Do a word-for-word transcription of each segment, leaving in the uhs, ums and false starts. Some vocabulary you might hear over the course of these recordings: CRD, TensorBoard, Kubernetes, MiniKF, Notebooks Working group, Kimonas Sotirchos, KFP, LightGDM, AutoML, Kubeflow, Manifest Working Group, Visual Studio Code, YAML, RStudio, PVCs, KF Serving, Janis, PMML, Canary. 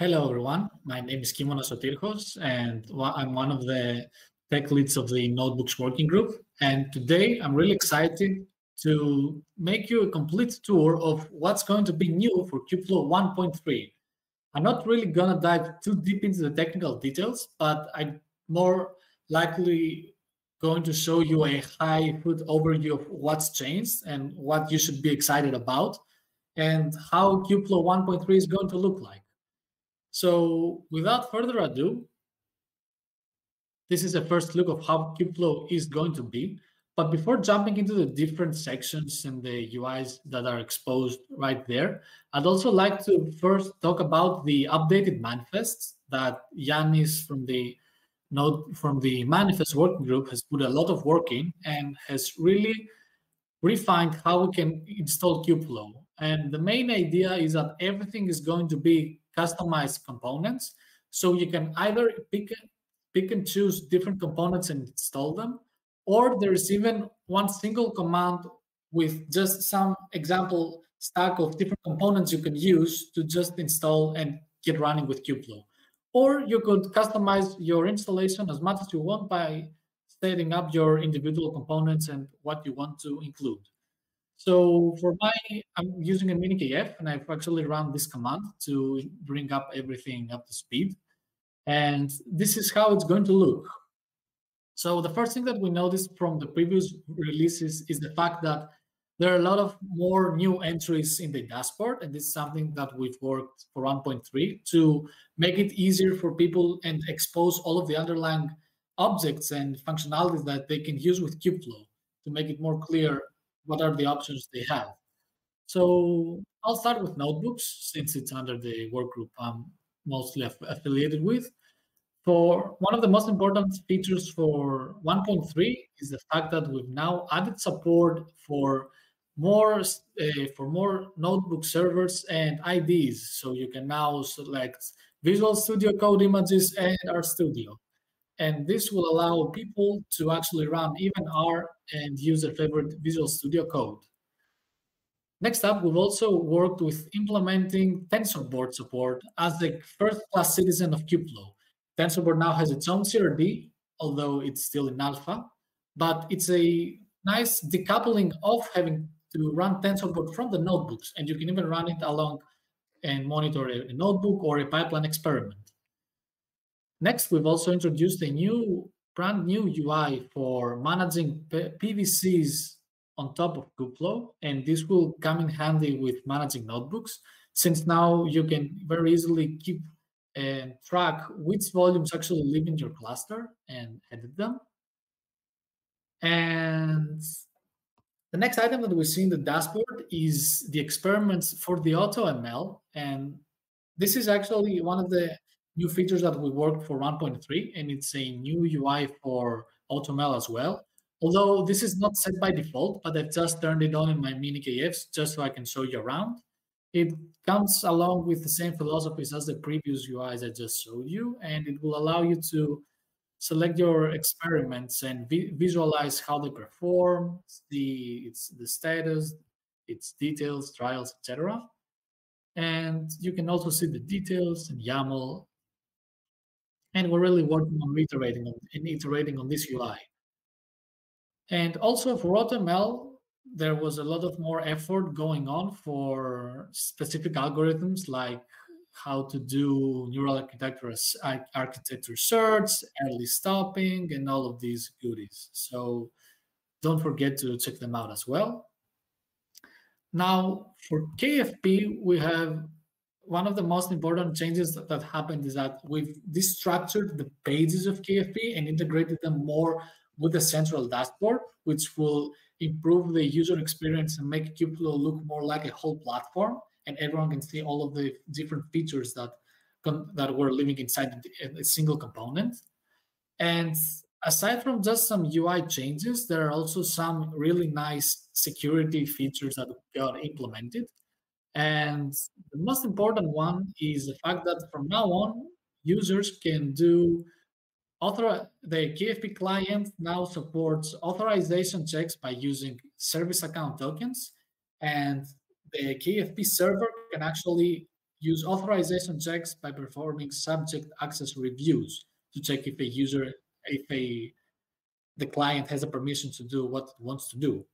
Hello, everyone. My name is Kimonas Sotirchos, and I'm one of the tech leads of the Notebooks Working Group. And today, I'm really excited to make you a complete tour of what's going to be new for Kubeflow one point three. I'm not really going to dive too deep into the technical details, but I'm more likely going to show you a high-level overview of what's changed and what you should be excited about, and how Kubeflow one point three is going to look like. So without further ado, this is a first look of how Kubeflow is going to be. But before jumping into the different sections and the U Is that are exposed right there, I'd also like to first talk about the updated manifests that Janis from the node from the Manifest Working Group has put a lot of work in and has really refined how we can install Kubeflow. And the main idea is that everything is going to be customized components, so you can either pick, pick and choose different components and install them, or there's even one single command with just some example stack of different components you can use to just install and get running with Kubeflow. Or you could customize your installation as much as you want by setting up your individual components and what you want to include. So for my, I'm using a MiniKF, and I've actually run this command to bring up everything up to speed. And this is how it's going to look. So the first thing that we noticed from the previous releases is the fact that there are a lot of more new entries in the dashboard, and this is something that we've worked for one point three to make it easier for people and expose all of the underlying objects and functionalities that they can use with Kubeflow to make it more clear what are the options they have. So I'll start with notebooks, since it's under the work group I'm mostly aff affiliated with. For one of the most important features for one point three is the fact that we've now added support for more uh, for more notebook servers and I Ds. So you can now select Visual Studio Code images and RStudio. And this will allow people to actually run even R and use their favorite Visual Studio Code. Next up, we've also worked with implementing TensorBoard support as the first-class citizen of Kubeflow. TensorBoard now has its own C R D, although it's still in alpha, but it's a nice decoupling of having to run TensorBoard from the notebooks, and you can even run it along and monitor a notebook or a pipeline experiment. Next, we've also introduced a new, brand new U I for managing P V Cs on top of Kubeflow, and this will come in handy with managing notebooks, since now you can very easily keep and track which volumes actually live in your cluster and edit them. And the next item that we see in the dashboard is the experiments for the AutoML, and this is actually one of the new features that we worked for one point three, and it's a new U I for AutoML as well. Although this is not set by default, but I've just turned it on in my MiniKFs just so I can show you around. It comes along with the same philosophies as the previous U Is I just showed you, and it will allow you to select your experiments and vi visualize how they perform, the, its, the status, its details, trials, et cetera. And you can also see the details in YAML. And we're really working on reiterating on, and iterating on this U I. And also for AutoML, there was a lot of more effort going on for specific algorithms, like how to do neural architecture, architecture search, early stopping, and all of these goodies. So don't forget to check them out as well. Now, for K F P, we have one of the most important changes that, that happened is that we've destructured the pages of K F P and integrated them more with the central dashboard, which will improve the user experience and make Kubeflow look more like a whole platform, and everyone can see all of the different features that, that were living inside a single component. And aside from just some U I changes, there are also some really nice security features that got implemented. And the most important one is the fact that from now on, users can do Author the K F P client now supports authorization checks by using service account tokens, and the K F P server can actually use authorization checks by performing subject access reviews to check if a user, if a the client has a permission to do what it wants to do.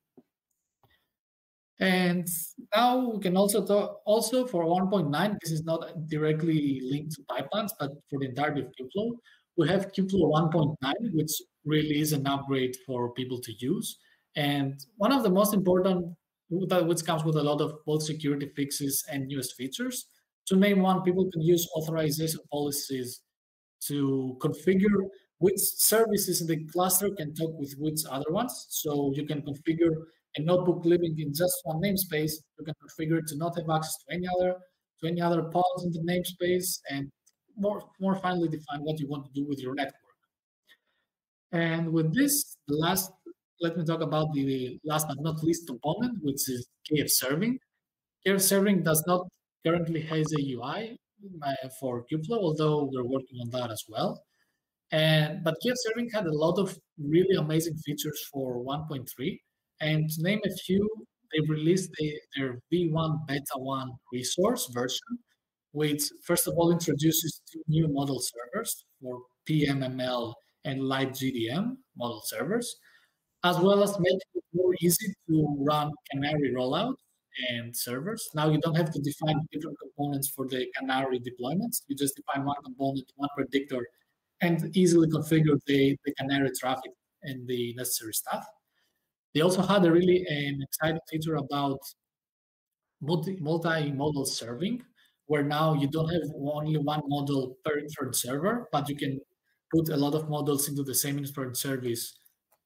And now we can also talk, also for one point nine, this is not directly linked to pipelines, but for the entirety of Kubeflow, we have Kubeflow one point nine, which really is an upgrade for people to use. And one of the most important, which comes with a lot of both security fixes and newest features. To name one, people can use authorization policies to configure which services in the cluster can talk with which other ones. So you can configure a notebook living in just one namespace. You can configure it to not have access to any other to any other pods in the namespace, and more more finally define what you want to do with your network. And with this, the last. Let me talk about the last but not least component, which is K F Serving. K F Serving does not currently has a U I for Kubeflow, although we're working on that as well. And but K F Serving had a lot of really amazing features for one point three. And to name a few, they released a, their V one Beta one resource version, which first of all introduces two new model servers for P M M L and LightGDM model servers, as well as making it more easy to run Canary rollouts and servers. Now you don't have to define different components for the Canary deployments. You just define one component, one predictor, and easily configure the, the Canary traffic and the necessary stuff. They also had a really an exciting feature about multi, multi-modal serving, where now you don't have only one model per inference server, but you can put a lot of models into the same inference service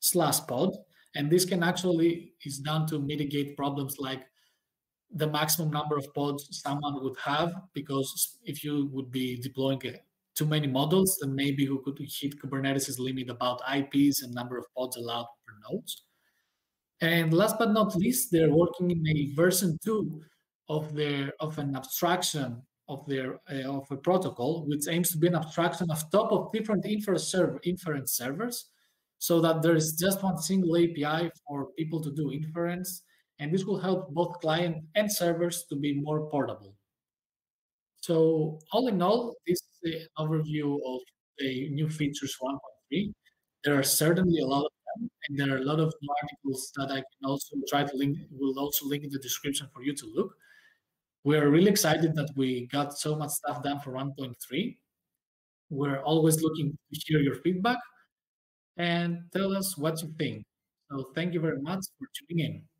slash pod, and this can actually is done to mitigate problems like the maximum number of pods someone would have, because if you would be deploying too many models, then maybe you could hit Kubernetes' limit about I Ps and number of pods allowed per nodes. And last but not least, they're working in a version two of their of an abstraction of their uh, of a protocol, which aims to be an abstraction of top of different inference server inference servers, so that there is just one single A P I for people to do inference, and this will help both client and servers to be more portable. So all in all, this is an overview of the new features one point three. There are certainly a lot of them, and there are a lot of new articles that I can also try to link, will also link in the description for you to look. We are really excited that we got so much stuff done for one point three. We're always looking to hear your feedback and tell us what you think. So thank you very much for tuning in.